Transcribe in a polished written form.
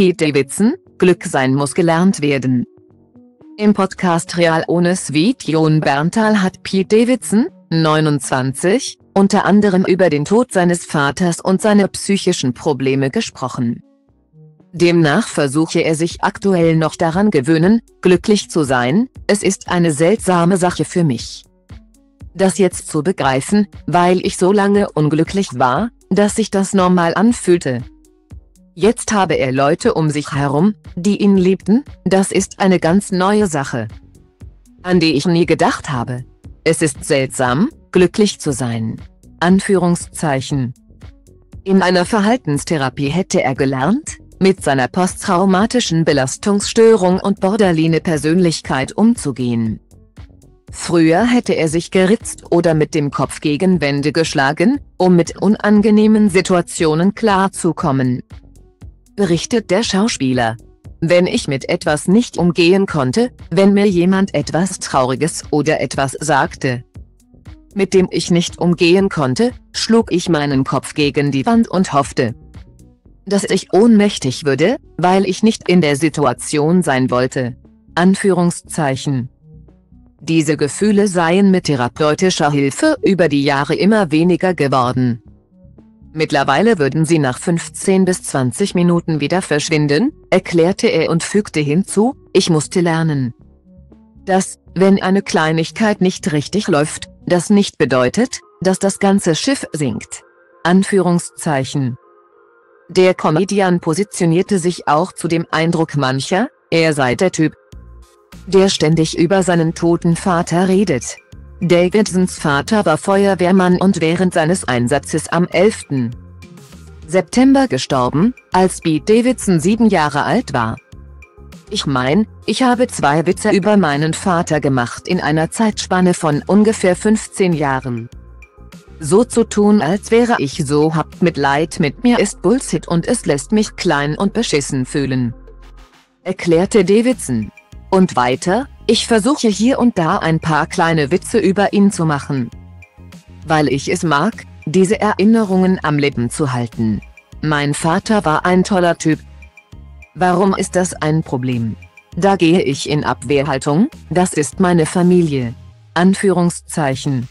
Pete Davidson, Glücksein muss gelernt werden. Im Podcast Real Ones With Jon Bernthal hat Pete Davidson, 29, unter anderem über den Tod seines Vaters und seine psychischen Probleme gesprochen. Demnach versuche er sich aktuell noch daran gewöhnen, glücklich zu sein, es ist eine seltsame Sache für mich, das jetzt zu begreifen, weil ich so lange unglücklich war, dass sich das normal anfühlte. Jetzt habe er Leute um sich herum, die ihn liebten, das ist eine ganz neue Sache, an die ich nie gedacht habe. Es ist seltsam, glücklich zu sein. Anführungszeichen. In einer Verhaltenstherapie hätte er gelernt, mit seiner posttraumatischen Belastungsstörung und Borderline-Persönlichkeit umzugehen. Früher hätte er sich geritzt oder mit dem Kopf gegen Wände geschlagen, um mit unangenehmen Situationen klarzukommen, berichtet der Schauspieler. Wenn ich mit etwas nicht umgehen konnte, wenn mir jemand etwas Trauriges oder etwas sagte, mit dem ich nicht umgehen konnte, schlug ich meinen Kopf gegen die Wand und hoffte, dass ich ohnmächtig würde, weil ich nicht in der Situation sein wollte. Anführungszeichen. Diese Gefühle seien mit therapeutischer Hilfe über die Jahre immer weniger geworden. Mittlerweile würden sie nach 15 bis 20 Minuten wieder verschwinden, erklärte er und fügte hinzu, ich musste lernen, dass, wenn eine Kleinigkeit nicht richtig läuft, das nicht bedeutet, dass das ganze Schiff sinkt. Anführungszeichen. Der Comedian positionierte sich auch zu dem Eindruck mancher, er sei der Typ, der ständig über seinen toten Vater redet. Davidsons Vater war Feuerwehrmann und während seines Einsatzes am 11. September gestorben, als Pete Davidson 7 Jahre alt war. Ich meine, ich habe 2 Witze über meinen Vater gemacht in einer Zeitspanne von ungefähr 15 Jahren. So zu tun, als wäre ich so, habt Mitleid mit mir, ist Bullshit und es lässt mich klein und beschissen fühlen, erklärte Davidson. Und weiter, ich versuche hier und da ein paar kleine Witze über ihn zu machen, weil ich es mag, diese Erinnerungen am Leben zu halten. Mein Vater war ein toller Typ. Warum ist das ein Problem? Da gehe ich in Abwehrhaltung, das ist meine Familie. Anführungszeichen.